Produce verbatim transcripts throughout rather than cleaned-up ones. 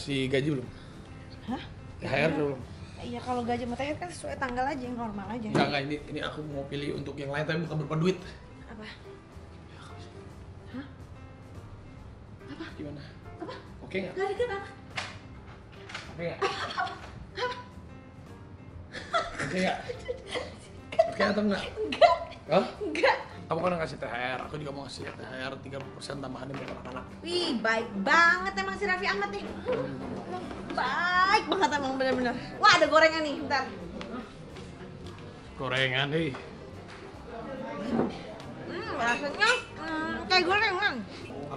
dikasih gaji belum? Hah? T H R belum? Ya kalau gaji sama T H R kan sesuai tanggal aja, yang normal aja. Enggak, enggak, ini, ini aku mau pilih untuk yang lain tapi bukan berupa duit. Apa? Hah? Apa? Gimana? Apa? Oke nggak? Gak dikit apa? Oke nggak? Apa? Apa? Oke nggak? Oke atau enggak? Enggak. Hah? Enggak. Kamu kan ngasih T H R, aku juga mau ngasih T H R tiga puluh persen tambahannya buat anak-anak. Wih, baik banget emang si Raffi Ahmad nih. Baik banget emang, bener-bener. Wah, ada gorengan nih, bentar. Gorengan nih. Hmm, rasanya hmm, kayak gorengan.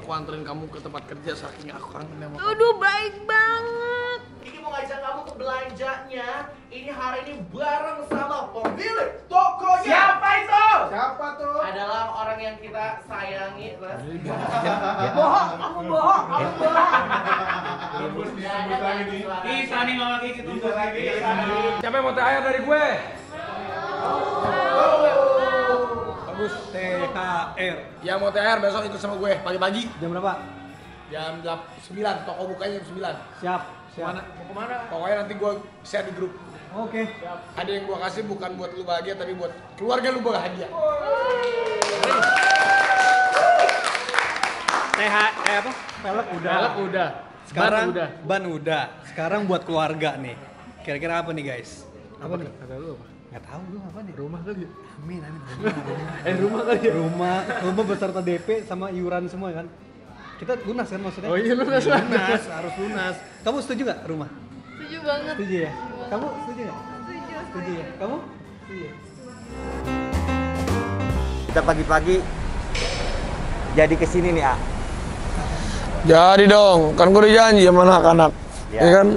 Aku anterin kamu ke tempat kerja, saking aku kangen sama kamu. Aduh, baik banget. Kiki mau ngajak kamu ke belanjanya. Ini hari ini bareng sama pemilik tokonya. Siapa itu? Siapa tuh? Adalah orang yang kita sayangi, Mas. Bohong, aku bohong, aku bohong. Terus disebut lagi nih. Ih, Sani ngomong kayak gitu lagi. Siapa yang mau T H R dari gue? Bagus, T H R. Yang mau T H R besok ikut sama gue pagi-pagi. Jam berapa? Jam sembilan, toko bukanya jam sembilan. Siap, siap. Mana? Mau kemana? Pokoknya nanti gue share di grup. Oke. Okay. Ada yang gue kasih bukan buat lu bahagia, tapi buat keluarga lu bahagia. T H R apa? Pelek udah. Pelek udah. Sekarang ban udah. Ban udah. Sekarang buat keluarga nih. Kira-kira apa nih guys? Apa, apa nih? Kata lu apa? Gak tau lu apa nih? Rumah kali ya? Amin, amin. Eh rumah kali ya? Rumah, rumah beserta D P sama iuran semua kan? Kita lunas kan maksudnya? Oh iya lunas, ya, lunas. Harus lunas. Kamu setuju gak rumah? Setuju banget. Setuju ya? Kamu setuju gak? Setuju. Setuju ya? Kamu? Setuju. Kita pagi-pagi jadi kesini nih, A. Jadi dong, kan gue udah janji sama anak-anak. Iya ya kan?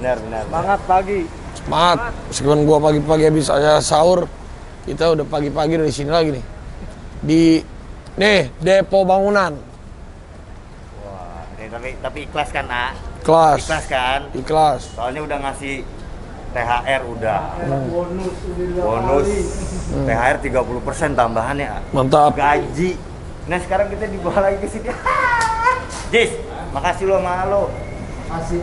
Benar, benar. Semangat pagi. Semangat. Meskipun gue pagi-pagi habis aja sahur, kita udah pagi-pagi udah di sini lagi nih. Di nih, Depo Bangunan. Wah, tapi tapi ikhlas kan, A? Ikhlas. Ikhlas kan? Ikhlas. Soalnya udah ngasih T H R udah. Hmm. Bonus. Bonus. Hmm. T H R tiga puluh persen tambahannya. Mantap. Gaji. Nah, sekarang kita dibawa lagi ke sini. Jis, makasih lo sama lo. Makasih.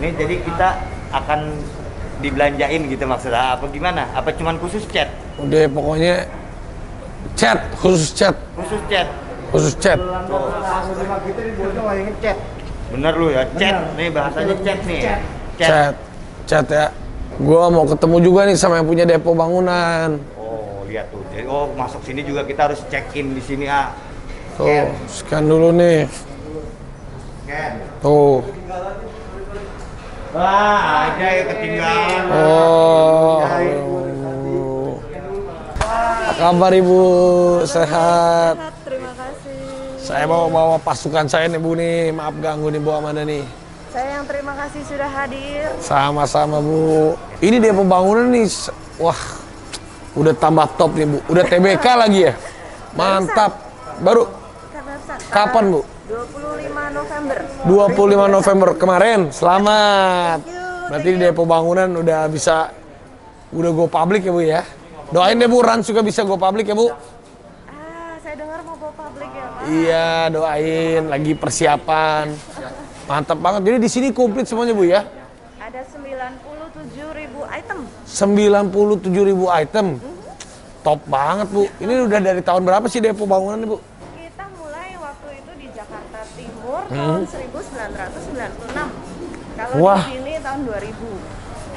Nih, jadi kita akan dibelanjain gitu maksudnya. Apa gimana? Apa cuman khusus chat? Udah pokoknya chat, khusus chat. Khusus chat. Khusus chat. Tuh. Bener lu ya, chat. Nih bahasanya chat nih ya. Chat, chat ya. Gua mau ketemu juga nih sama yang punya Depo Bangunan. Oh lihat tuh, jadi oh masuk sini juga kita harus check in di sini ah. Tuh, scan dulu nih. Scan. Tuh. Wah, Ajay ya ketinggalan. Oh. oh. Kabar ibu sehat. Sehat, terima kasih. Saya mau bawa pasukan saya nih bu nih, maaf ganggu nih bu Amanda nih. Saya yang terima kasih sudah hadir. Sama-sama bu. Ini dia pembangunan nih. Wah, udah tambah top nih bu. Udah T B K lagi ya. Mantap. Baru. Kapan bu? dua puluh lima November. dua puluh lima November kemarin. Selamat. Berarti di Depo Bangunan udah bisa. Udah go public ya bu ya. Doain deh bu Ran juga bisa go public ya bu. Ah, saya dengar mau go public ya pak. Iya doain. Lagi persiapan. Mantap banget. Jadi di sini komplit semuanya, Bu ya. Ada sembilan puluh tujuh ribu item. sembilan puluh tujuh ribu item. Mm-hmm. Top banget, Bu. Ini udah dari tahun berapa sih Depo Bangunan, Bu? Kita mulai waktu itu di Jakarta Timur hmm. tahun seribu sembilan ratus sembilan puluh enam. Kalau di sini tahun dua ribu.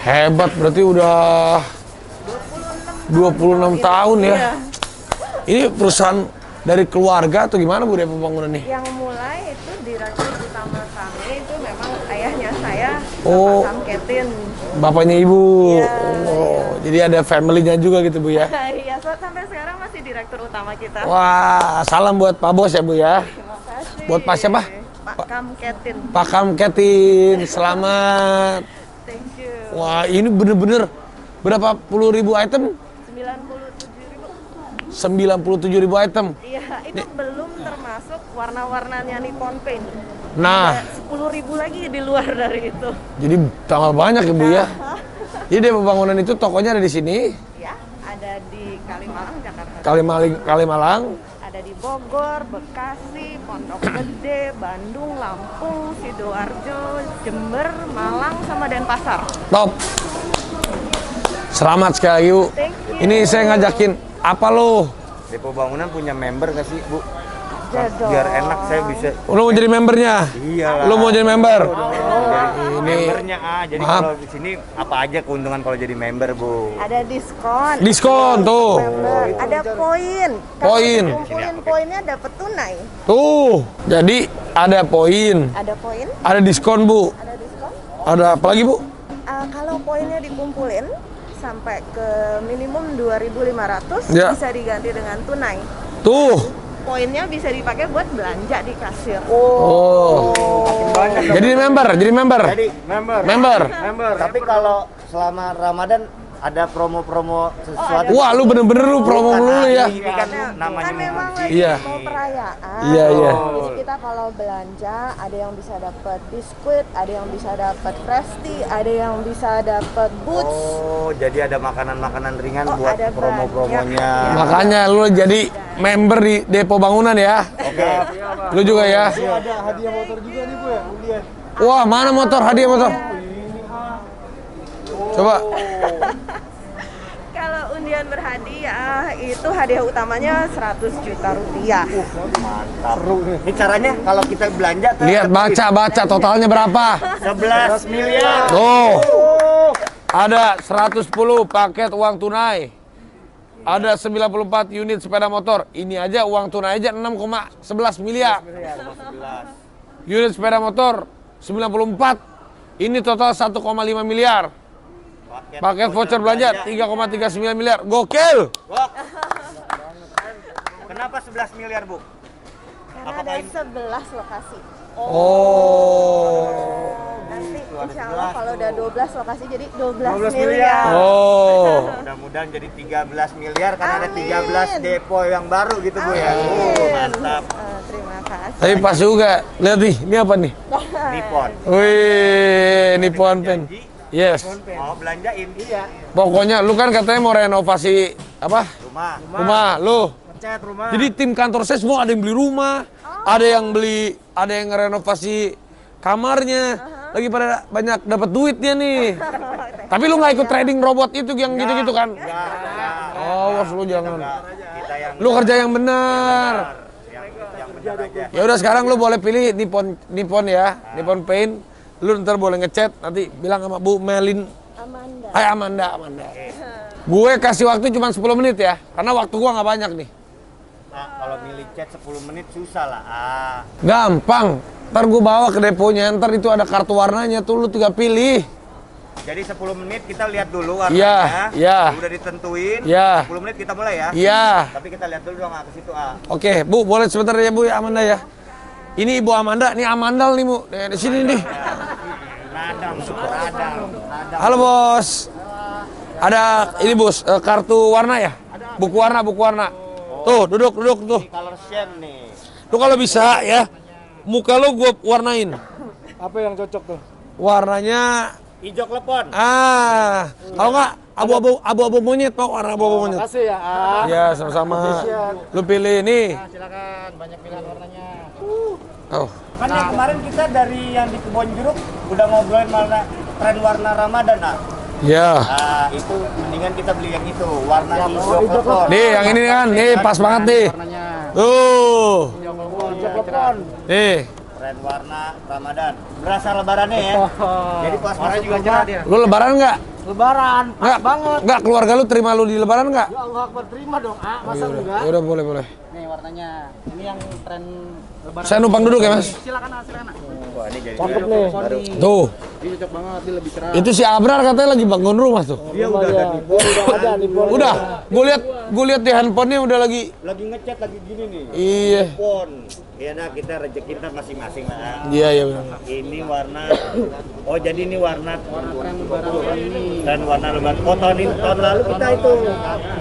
Hebat, berarti udah dua puluh enam tahun ya. Iya. Ini perusahaan dari keluarga atau gimana, Bu, Depo Bangunan nih? Yang mulai itu diracun utama kami itu memang ayahnya saya, oh, Kam Ketin. Bapaknya ibu. Ya, oh, ya. Jadi ada family-nya juga gitu, Bu ya. Iya, so, sampai sekarang masih direktur utama kita. Wah, salam buat Pak Bos ya, Bu ya. Terima kasih. Buat Pak siapa? Pak pa Kam Ketin. Pak Kam Ketin, selamat. Thank you. Wah, ini bener-bener berapa puluh ribu item? sembilan puluh tujuh ribu item. Iya, itu Di belum termasuk warna-warnanya Nippon Paint. Nah, sepuluh ribu lagi di luar dari itu. Jadi tambah banyak ya, Bu ya. Jadi Depo Bangunan itu tokonya ada di sini? Iya, ada di Kalimalang, Jakarta. Kalimalang, Kalimalang. Ada di Bogor, Bekasi, Pondok Gede, Bandung, Lampung, Sidoarjo, Jember, Malang, sama Denpasar. Top. Selamat sekali yuk. Ini saya ngajakin apa lo? Depo Bangunan punya member gak sih, Bu? Biar enak saya bisa. Lo mau jadi membernya? Iya. Lo mau jadi member? Oh, ini membernya ah. Jadi maaf, kalau di sini apa aja keuntungan kalau jadi member, Bu? Ada diskon. Diskon tuh. Oh, ada poin. Poin. Poin poinnya dapat tunai. Tuh. Jadi ada poin. Ada poin. Ada diskon, Bu. Ada diskon. Ada apa lagi, Bu? Uh, kalau poinnya dikumpulin sampai ke minimum dua ribu lima ratus ya, bisa diganti dengan tunai. Tuh. Poinnya bisa dipakai buat belanja di kasir. Oh. Oh. Banyak, jadi teman. member, jadi member. Jadi member. Member. member. Tapi kalau selama Ramadan ada promo-promo sesuatu. Oh, wah, lu bener-bener lu promo dulu ya. Ini kan namanya kan memang lagi iya. mau perayaan. Iya, iya. Oh. Jadi kita kalau belanja ada yang bisa dapat biskuit, ada yang bisa dapat fresti, ada yang bisa dapat boots. Oh, jadi ada makanan-makanan ringan oh, buat promo-promonya. Ya. Makanya lu jadi member di Depo Bangunan ya. Oke. Okay. Lu juga ya. Lu ada hadiah motor juga nih, Bu ya, undian. Wah, mana motor hadiah motor? Coba. Kalau undian berhadiah itu hadiah utamanya seratus juta rupiah. Uh, mantap. Seru nih. Ini caranya kalau kita belanja tuh. Lihat baca baca totalnya berapa? sebelas miliar. Tuh. Ada seratus sepuluh paket uang tunai. Ada sembilan puluh empat unit sepeda motor. Ini aja uang tunai aja enam koma sebelas miliar. Unit sepeda motor sembilan puluh empat. Ini total satu koma lima miliar. Paket voucher belanja tiga koma tiga sembilan miliar. Gokil. Kenapa sebelas miliar, Bu? Karena apakah ada ini? sebelas lokasi. Oh. oh. Nanti insya Allah kalau udah dua belas lokasi jadi dua belas miliar. Oh. Mudah-mudahan jadi tiga belas miliar karena Amin. ada tiga belas depo yang baru gitu, Bu ya. Oh, mantap. Uh, terima kasih. Tapi pas juga. Lihat nih, ini apa nih? Nippon. Wih, Nippon Paint. Yes. Mau belanjain, iya. Pokoknya lu kan katanya mau renovasi apa? Rumah. Rumah, lu. Ngecat rumah. Jadi tim kantor saya semua ada yang beli rumah, oh. ada yang beli, ada yang renovasi kamarnya. Uh -huh. Lagi pada banyak dapat duitnya nih. Tapi lu nggak ikut trading robot itu yang gitu-gitu kan? Enggak. Awas lu jangan. Kita yang lu kerja yang benar. Yang, yang benar aja. Ya udah sekarang lu boleh pilih Nippon Nippon ya, nah. Nippon Paint. Lu ntar boleh ngechat, nanti bilang sama Bu Melin Amanda. Hai Amanda, Amanda. Okay. Gue kasih waktu cuma sepuluh menit ya, karena waktu gua nggak banyak nih. Nah, kalau milih chat sepuluh menit susah lah. Ah. Gampang, ntar gue bawa ke deponya, ntar itu ada kartu warnanya tuh, lu tiga pilih. Jadi sepuluh menit kita lihat dulu warnanya, ya, ya. udah ditentuin, ya. sepuluh menit kita mulai ya. Iya. Tapi kita lihat dulu dong, ah, ke situ ah. Oke, okay, Bu, boleh sebentar ya Bu, Amanda ya. Ini Ibu Amanda, ini Amandal nih Bu, di sini nih. Radang, radang, radang. Halo Bos. Halo. Ada ini Bos, kartu warna ya? Buku warna, buku warna. Oh. Tuh, duduk, duduk tuh. Ini color share nih. Tuh kalau bisa ya, muka lo gue warnain. Apa yang cocok tuh? Warnanya hijau klepon. Ah, kalau nggak abu-abu, abu-abu monyet mau warna abu-abu monyet. Terima kasih ya. Ah. Ya sama-sama. Lu pilih nih. Nah, silakan, banyak pilihan warnanya. Oh. Kan yang kemarin kita dari yang di Kebon Jeruk udah ngobrolin warna tren warna Ramadan ah. Ya. Yeah. Nah, itu mendingan kita beli yang itu, warna ya, hijau klepon. Nih, yang ini kan, nih pas banget nih. Warnanya. Tuh. Hijau klepon. Nih. Tren warna Ramadan. Berasa lebarannya ya. Jadi pas warna juga cerah dia. Lu lebaran enggak? Lebaran. Enggak banget. Enggak, keluarga lu terima lu di lebaran enggak? Ya Allah, Akbar, terima dong, ah. Masa oh, enggak? Ya udah boleh, boleh. Nih warnanya. Ini yang tren lebaran. Saya numpang duduk ya, Mas? Silakan, silakan. Wah, ini jadi cakep nih. Tuh. Ini cocok banget, dia lebih cerah. Itu si Abrar katanya lagi bangun rumah tuh. Dia udah ada nipu, udah ada nipu. Udah. Gue lihat, gue lihat di handphonenya udah lagi lagi ngecat lagi gini nih. Iya. Handphone. Iya, nah kita rezeki kita masing-masing lah. Iya, iya benar. Ini warna oh, jadi ini warna tren lebaran ini. Dan warna lebaran. Oh, tahun ini tahun lalu kita itu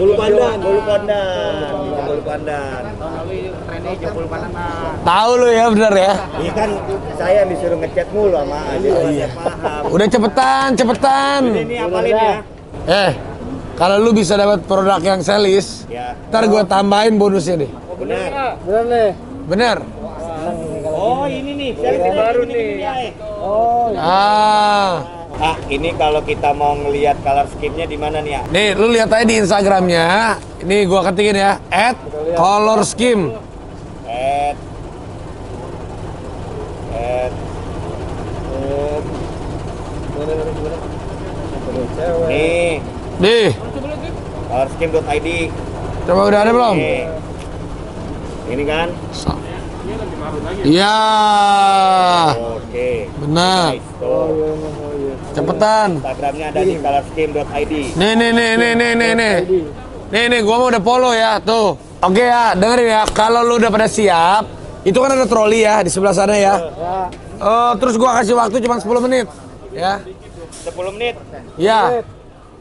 bulu pandan, bulu pandan, bulu pandan. Tahun lalu trennya hijau bulu pandan. Tahu lu ya benar ya? Iya kan saya disuruh ngecat mulu sama Ajay. Iya. Udah cepetan, cepetan. Ini nih apalin ya. Eh, kalau lu bisa dapat produk yang Selleys, ya. Ntar gue tambahin bonusnya deh. Benar. Benar nih. Benar. Oh, ini nih. Selfie baru nih. Oh. Ah. Ah, ini kalau kita mau ngelihat color scheme-nya di mana nih, ya? Nih, lu lihat aja di Instagram-nya. Ini gua ketikin ya, et color scheme. Et. Et. Nih. Nih. color scheme dot i d. Coba udah ada belum? Nih. Ini kan? Iya. Oke. Benar. Cepetan. Instagramnya ada di color scheme dot i d. Nih nih nih nih nih nih nih. Nih nih, gua mau udah follow ya tuh. Oke ya, dengerin ya. Kalau lu udah pada siap, itu kan ada troli ya di sebelah sana ya. Uh, terus gua kasih waktu cuma sepuluh menit ya. sepuluh menit. Ya.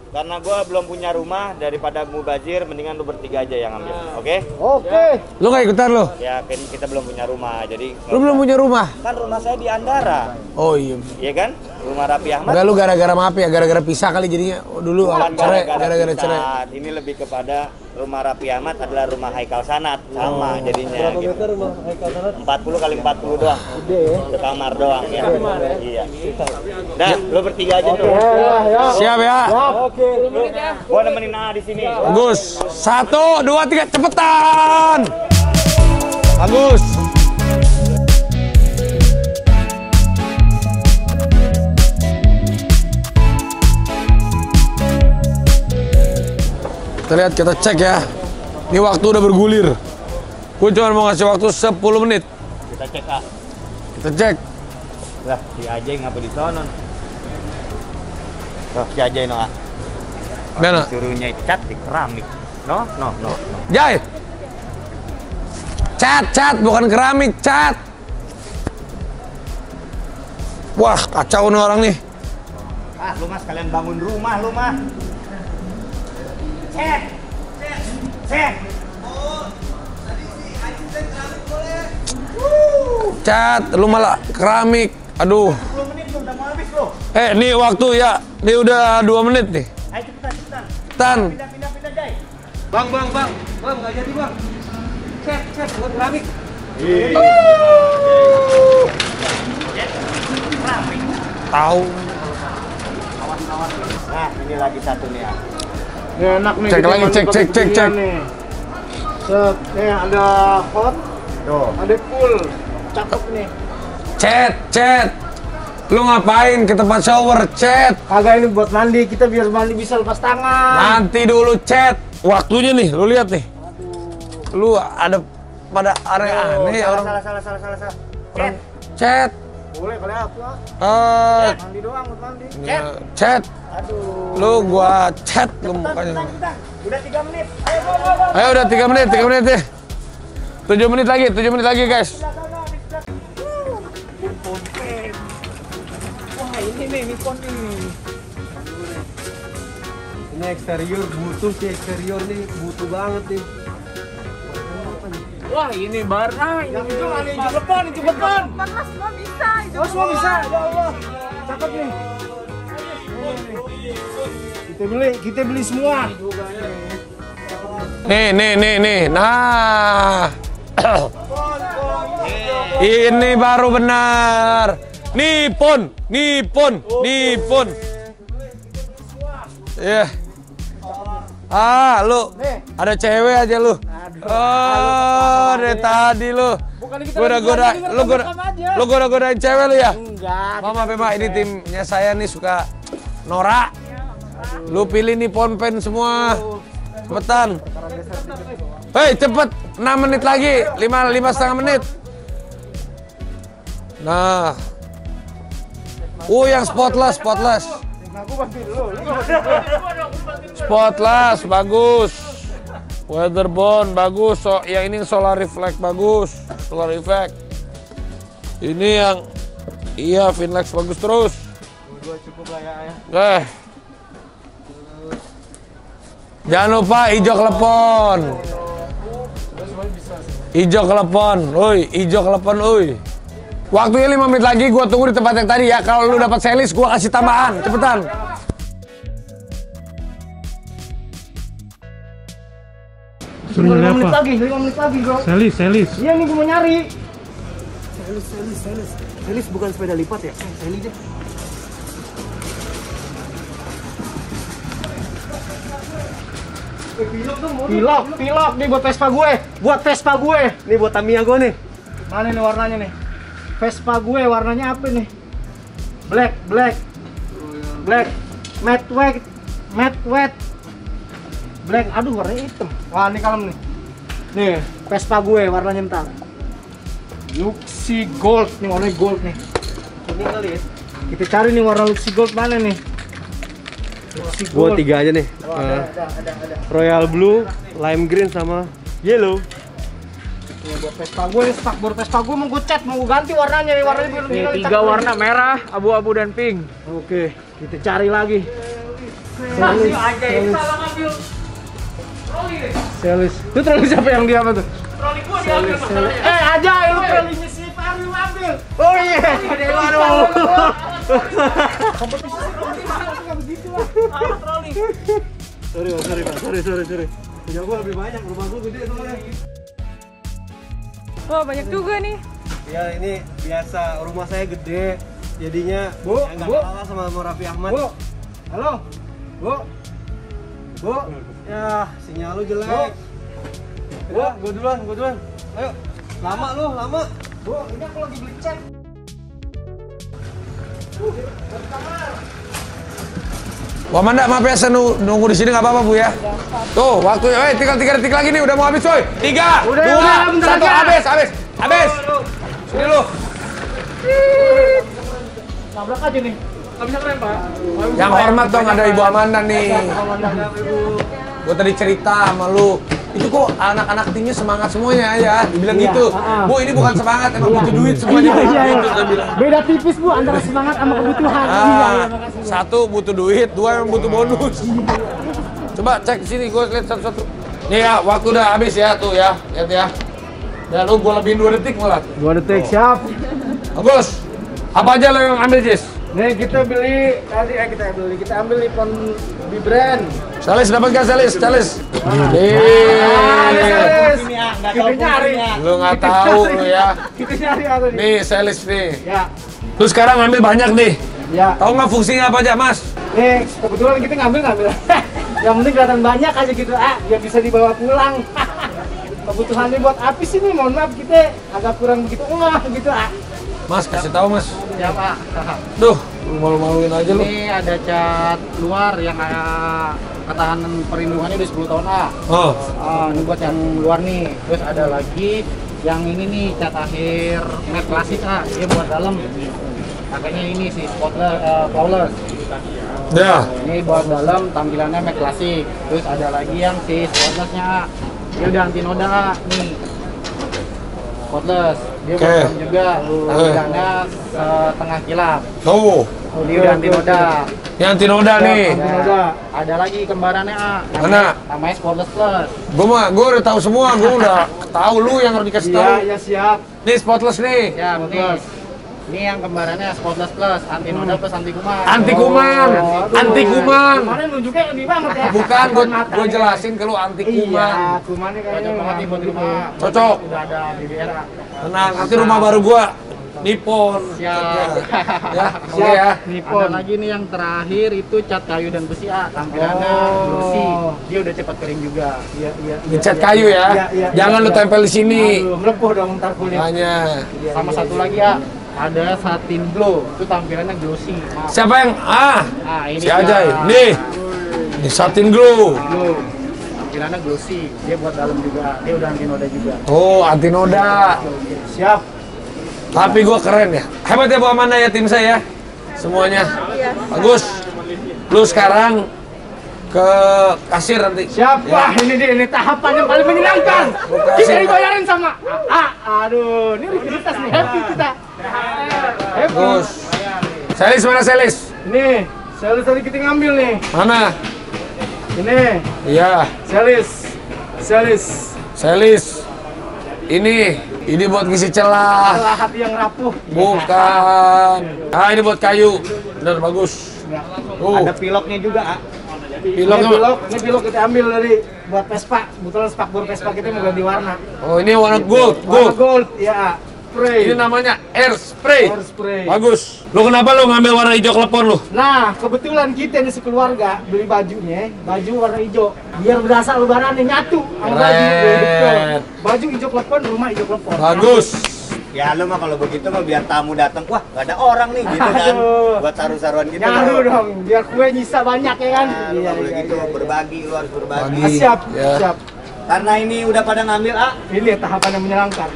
Karena gue belum punya rumah, daripada mubazir, mendingan lu bertiga aja yang ambil, oke? Okay? Oke. Okay. Lu nggak ikutan lu? Ya, kita belum punya rumah, jadi. Lu belum punya rumah? Kan rumah saya di Andara. Oh iya. Iya kan? Rumah Raffi Ahmad. Udah lu gara-gara maaf ya, gara-gara pisah kali jadinya. Oh, dulu cerai, gara-gara cerai. Ini lebih kepada rumah Raffi Ahmad adalah rumah Haikal Sanat, sama oh. jadinya. Berapa gitu. Meter rumah Haikal Sanat? empat puluh kali empat puluh doang. Gede ya? Ke kamar doang ya. Iya. Dan lu bertiga aja okay. tuh. Ya, ya. Siap ya? Oke. Gua nemenin A di sini. Agus, satu, dua, tiga, cepetan. Agus. Kita lihat, kita cek ya. Ini waktu udah bergulir. Gue cuma mau ngasih waktu sepuluh menit. Kita cek A. Kita cek. Lah, si Ajay ngapa di sana? Tuh, si Ajay no A. Mana? Suruhnya cat di keramik. No, no, no, no. Jai. Cat, cat, bukan keramik, cat. Wah, kacau nih orang nih. Ah, lu mas kalian bangun rumah lu mah. Cat. Cat. Cat. Oh, tadi si Aziz keramik boleh. Cat, lu malah keramik. Aduh. sepuluh menit lu udah mau habis lu. Eh, nih waktu ya. Ini udah dua menit nih. Ayo cepetan, cepetan. Cepetan. Pindah, pindah, pindah, Jai. Bang, bang, bang. Bang, nggak jadi, bang. Cek, cek, buat keramik. Wuuuuh. Keramik. Tahu. Awas, awas. Nah, ini lagi satu nih, ya. Ini enak nih. Cek lagi, cek, cek, cek, cek. Set. Nih, ada hot. Tuh. Ada cool. Cakep nih. Cet, cet. Lu ngapain ke tempat shower, Cet? Kagak, ini buat mandi, kita biar mandi bisa lepas tangan. Nanti dulu, Cet. Waktunya nih, lu lihat nih. Aduh. Lu ada pada area aneh ya orang. Salah, salah, salah, salah, salah. Cet. Cet. Boleh kali aku, ah. Uh, cet. Mandi doang, buat mandi. Cet. Cet. Aduh. Lu gua cet lu mukanya. Udah tiga menit. Ayo, go, go, go. Ayo udah tiga menit, tiga menit deh. tujuh menit lagi, tujuh menit lagi, guys. Ini Nippon nih. Ini eksterior butuh sih, eksterior nih butuh banget nih. Wah, ini barang. Yang itu kali hijau depan, hijau depan. Mas semua bisa, hijau. Oh, semua bisa. Ya Allah. Cakep nih. Kita beli, kita beli semua. Nih, nih, nih, nih. Nah. Ini baru benar. Nippon, Nippon, Nippon. Ya. Yeah. Ah, lu. Ada cewek aja lu. Oh, dari tadi lu. Goda-goda, lu goda, lu goda-godain cewek lu ya? Enggak. Mama Pema, ini timnya saya nih suka norak. Lu pilih Nippon Paint semua. Cepetan. Hei, cepet. enam menit lagi. lima setengah menit. Nah. Oh, yang spotless, spotless. Spotless, bagus. Weatherborne, bagus. So, yang ini solar reflect, bagus. Solar effect. Ini yang, iya, Finlex, bagus terus. Eh. Jangan lupa hijau klepon. Hijau klepon, oi, hijau klepon, oi. Waktunya lima menit lagi, gue tunggu di tempat yang tadi ya. Kalau lu dapat Selleys, gue kasih tambahan. Cepetan. Tinggal lima menit lagi, lima menit lagi bro. Selleys, Selleys. Iya nih gue mau nyari. Selleys, Selleys, Selleys. Selleys bukan sepeda lipat ya? Selleys deh. Pilok dong, pilok, pilok nih buat Vespa gue. Buat Vespa gue. Nih buat Tamiya gue nih. Mana nih warnanya nih? Vespa gue warnanya apa nih? Black, black. Black. Matte white, matte white. Black, aduh warnanya hitam. Wah ini kalem nih. Nih, Vespa gue warnanya entar. Luxy Gold, nih warnanya gold nih. Ini kali ya. Kita cari nih warna Luxy Gold mana nih? Luxy Gold. Gua tiga aja nih. Oh, ada, uh, ada, ada, ada. Royal Blue, Lime Green sama Yellow. Ini buat Vespa gue nih, spakbor Vespa gue mau gue cat, mau gue ganti warnanya nih, warnanya biru nih. Tiga warna nih. Merah, abu-abu dan pink. Oke, kita cari lagi. Selleys, Selleys. Selleys. Itu troli siapa yang dia apa tuh? Troli gua diambil masalahnya. Eh, Ajay, lu trolinya si Fahri lu ambil. Oh iya. Waduh. Kompetisi troli mahal enggak begitu lah. Ah, troli. Sorry, sorry, sorry, sorry, sorry. Punya gua lebih banyak, rumah gua gede soalnya. Wah, banyak juga nih. Ya, ini biasa rumah saya gede. Jadinya Bu, ya, Bu kalah sama Raffi Ahmad. Bu. Halo. Bu. Bu. Ya, sinyal lu jelek. Bu, gue duluan, gue duluan. Ayo, lama lu, lama. Bu, ini aku lagi beli cat. Bu, Amanda, maaf ya, saya nunggu di sini nggak apa-apa bu ya. Tuh, waktunya, eh, tinggal tiga detik lagi nih, udah mau habis coy. Tiga, udah, dua, ya, satu, habis, habis, habis. Sini lu. Nabrak aja nih, nggak bisa ngelempar. Yang hormat dong, ada Ibu Amanda nih. Gue tadi cerita sama lu, itu kok anak-anak timnya semangat semuanya ya, dibilang iya, gitu. Uh, Bu, ini bukan semangat, emang iya, butuh duit semuanya. Iya, iya, iya. Gitu, beda tipis Bu, antara semangat sama kebutuhan. Ah, iya, iya, satu butuh duit, dua yang butuh bonus. Coba cek sini, gue lihat satu-satu. Nih ya, waktu udah habis ya, tuh ya, lihat ya. Dan lu gue lebihin dua detik malah. Dua detik, oh. Siap. Bagus. Apa aja lo yang ambil, Jis? Nih kita beli tadi ya kita beli kita ambil Nippon Paint. Selleys dapat gak Selleys? Selleys. Nih. Selleys. Kita nyari. Lu nggak tahu lu ya. Kita nyari apa nih? Nih Selleys nih. Ya. Lu sekarang ambil banyak nih. Ya. Tahu nggak fungsinya apa aja, Mas? Nih kebetulan kita ngambil ngambil. Yang penting kelihatan banyak aja gitu ah, biar bisa dibawa pulang. Kebutuhannya buat apis ini mohon maaf kita agak kurang begitu ngah gitu ah. Mas, kasih tahu Mas. Ya Pak. Duh, malu-maluin aja lu. Ini ada cat luar yang uh, ketahanan perlindungannya udah sepuluh tahun lah. Oh. Uh, ini buat yang luar nih. Terus ada lagi yang ini nih cat akhir matte klasik ah. Dia buat dalam. Pakainya ini sih spotless, uh, flawless. Ya. Yeah. Ini buat dalam tampilannya matte klasik. Terus ada lagi yang si spotlessnya. Dia udah anti noda nih. Spotless, dia okay. Bukan juga tampilannya uh, tengah kilap. Oh. Oh dia udah anti noda. Ini anti noda nih. Ada, ada lagi kembarannya A. Mana? Namanya Spotless Plus. Gue mah, gue udah tahu semua, gue udah tahu lu yang harus dikasih tahu. Iya, ya siap. Nih Spotless nih. Ya, Spotless. Ini yang kembarannya Spotless Plus, anti noda plus anti kuman. Anti kuman, oh, anti kuman. Kemarin nunjuknya lebih banget ya. Bukan, gue jelasin ke lu anti kuman. Iya, kumannya kayaknya mati buat rumah. Cocok. Udah ada B B R. Tenang, nanti rumah baru gua Nippon. Siap. Ya, oke ya. ya. Nippon. Ada lagi nih yang terakhir itu cat kayu dan besi A. Tampilannya besi. Oh. Dia udah cepat kering juga. Iya, iya. Dicat ya, kayu ya. Ya, ya jangan ya, lu tempel di sini. Melepuh dong ntar kulitnya. Hanya. Sama satu lagi ya. Ada satin glow, itu tampilannya glossy. Maaf. Siapa yang ah? Ah ini si Ajay. Nih. Ini satin glow. Glow. Tampilannya glossy. Dia buat dalam juga. Dia udah anti noda juga. Oh, anti noda. Siap. Tapi gua keren ya. Hebat ya Bu Amanda ya tim saya. Semuanya. Bagus. Lu sekarang ke kasir nanti. Siap. Ya. Wah, ini dia ini tahapan yang paling menyenangkan. Kita dibayarin sama. Ah, aduh, ini rivalitas nih happy kita. Terus, Selleys mana Selleys? Nih, Selleys tadi kita ngambil nih. Mana? Ini. Iya. Selleys, Selleys, Selleys. Ini, ini buat ngisi celah. Celah hati yang rapuh. Bukan. Ah, ini buat kayu. Benar bagus. Uh. Ada piloknya juga. Ah. Pilok, ini pilok, ini pilok kita ambil dari buat Vespa, kebetulan spakbor Vespa kita mau ganti warna. Oh, ini warna gold, gold. Warna gold, ya. Spray. Ini namanya air spray. Air spray. Bagus. Lo kenapa lo ngambil warna hijau klepon lo? Nah, kebetulan kita di sekeluarga beli bajunya, baju warna hijau. Biar berasa lebarannya nyatu sama baju. Baju hijau klepon, rumah hijau klepon. Bagus. Ya lu mah kalau begitu mah biar tamu datang, wah gak ada orang nih gitu kan. Buat saru-saruan gitu. Nyaru dong, biar kue nyisa banyak ya kan. Nah, lu iya, boleh iya, gitu, iya. Berbagi, lu harus berbagi. Bagi. Siap, ya. Siap. Karena ini udah pada ngambil, A. Ini tahapan yang menyenangkan.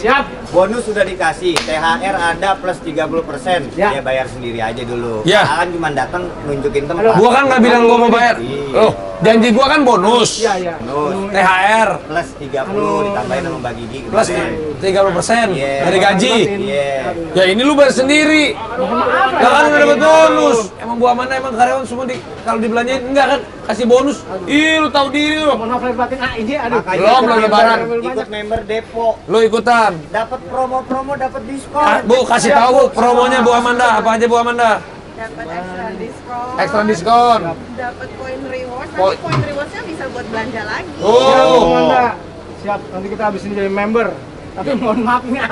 Siap. Bonus sudah dikasih, T H R ada plus tiga puluh persen. Ya. Dia bayar sendiri aja dulu. Ya. Alan cuma datang nunjukin tempat. Gua kan nggak bilang gua mau bayar. Loh, janji gua kan bonus. Iya, iya. Bonus. T H R plus tiga puluh Halo. Ditambahin sama Mbak Gigi. Plus tiga puluh persen yeah. Dari gaji. Yeah. Ya ini lu bayar sendiri. Maaf. Lah kan udah dapat bonus. Emang Bu Amanda emang karyawan semua di kalau dibelanjain enggak kan kasih bonus. Aduh. Ih, lu tahu diri lu. Mohon maaf lahir batin A I J aduh. Belum belum lebaran. Ikut member Depo. Lu ikutan. Dapat promo-promo, dapat diskon. Ah, Bu, kasih tahu Bu promonya Bu Amanda, apa aja Bu Amanda? Dapat ekstra diskon. Ekstra diskon. Dapat poin reward. Nanti poin rewardnya bisa buat belanja lagi. Oh, ya, Bu Amanda. Siap, nanti kita habisin jadi member. Tapi mohon maafnya,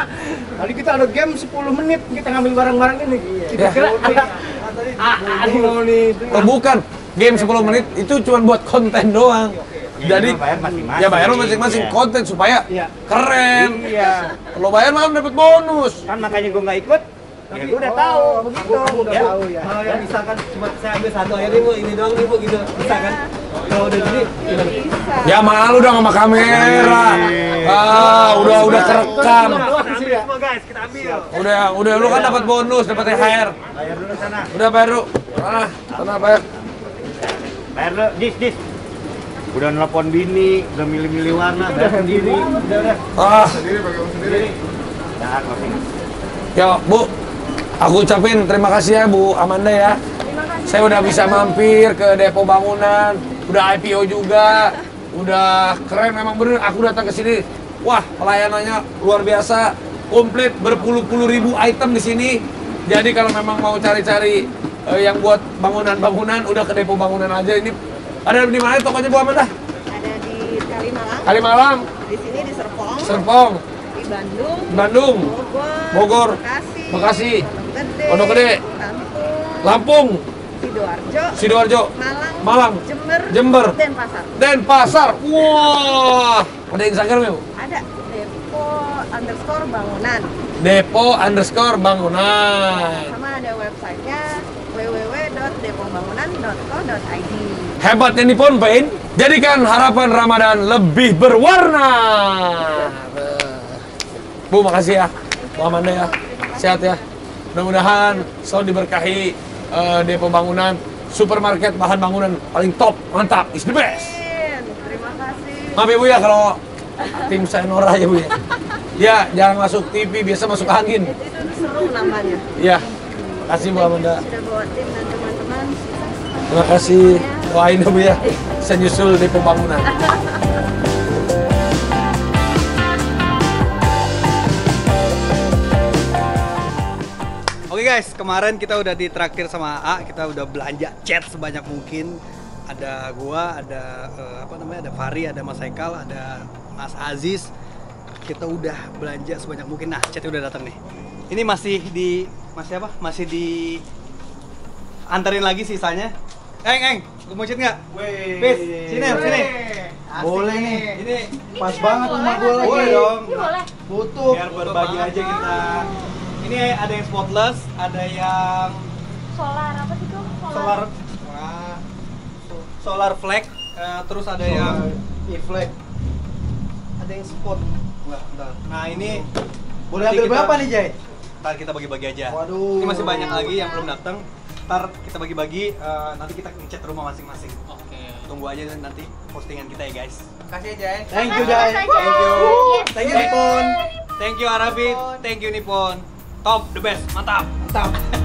tadi kita ada game sepuluh menit kita ngambil barang-barang ini. Kita kira ada aduh nih. Oh, bukan. Game sepuluh menit itu cuma buat konten doang. Ya, jadi bayar masing-masing. Ya bayar lo masing-masing iya. Konten supaya iya. Keren. Iya. Lo bayar malah dapat bonus. Kan makanya gue nggak ikut. Ya gue udah oh, tahu begitu. Gue udah ya. Tahu ya. Kalau yang bisa kan cuma saya ambil satu aja nih Bu, ini doang nih Bu gitu. Bisa kan? Kalau udah gini gimana? Ya malu dong sama kamera. Ah, udah udah kerekam. Semua guys, kita ambil. Udah, udah lu kan dapat bonus, dapat T H R. Bayar dulu sana. Udah bayar dulu. Sana, sana bayar. Bayar dulu, dis dis. Udah nelpon bini, udah milih-milih warna, udah sendiri, udah udah. Ah, sendiri pakai sendiri. Nah, ya, Bu. Aku ucapin terima kasih ya Bu Amanda ya. Terima kasih. Saya udah bisa mampir ke Depo Bangunan, udah I P O juga. Udah keren memang bener aku datang ke sini. Wah, pelayanannya luar biasa. Komplit berpuluh-puluh ribu item di sini. Jadi kalau memang mau cari-cari eh, yang buat bangunan-bangunan udah ke Depo Bangunan aja ini. Ada di mana tokonya Bu Amanda? Ada di Kalimalang. Kalimalang. Di sini di Serpong. Serpong. Di Bandung. Bandung. Bogor. Bogor. Bekasi. Bekasi. Pondok Gede. Lampung. Lampung. Sidoarjo. Sidoarjo. Malang. Malang. Jember. Jember. Denpasar. Denpasar. Wah. Wow. Ada Instagram ya Bu? Ada. Depo underscore bangunan. Depo underscore bangunan. Sama ada websitenya w w w titik depo bangunan titik co titik i d. Hebatnya Nippon Paint, jadikan harapan Ramadan lebih berwarna. Bu, makasih ya. Bu Amanda ya. Sehat ya. Mudah-mudahan selalu diberkahi uh, Depo Bangunan, supermarket bahan bangunan paling top, mantap, is the best. Terima kasih. Maaf ya Bu ya kalau tim saya Nora ya Bu ya. Ya, jangan masuk T V, biasa masuk angin. Itu, itu seru namanya. Iya. Kasih Bu Amanda. Sudah bawa tim dan teman-teman. Terima kasih. Doain Bu ya. Saya nyusul di pembangunan. Oke guys, kemarin kita udah ditraktir sama A, kita udah belanja chat sebanyak mungkin. Ada gua, ada eh, apa namanya? Ada Fahri, ada Mas Ekal, ada Mas Aziz. Kita udah belanja sebanyak mungkin. Nah, chat udah datang nih. Ini masih di masih apa? Masih di antarin lagi sisanya. Eng, eng, lu mau chat nggak? Bis, sini, wey. Sini. Asik boleh nih. Ini pas ini banget sama gue lagi. Boleh dong. Butuh. Biar berbagi aja kita. Ini ada yang spotless, ada yang solar apa sih tuh? Solar. Wah. Solar flag. Uh, terus ada solar. Yang e-flag. Ada yang spot. Wah, bentar. Nah ini boleh ambil berapa nih Jay? Ntar kita bagi-bagi aja. Waduh. Ini masih banyak lagi yang belum datang. Ntar kita bagi-bagi, uh, nanti kita ngechat rumah masing-masing. Oke. Okay. Tunggu aja nanti postingan kita ya guys. Makasih Jay. Thank you Jay. Thank you. Thank you Nippon. Thank you Arabi. Thank you Nippon. Top the best. Mantap. Mantap.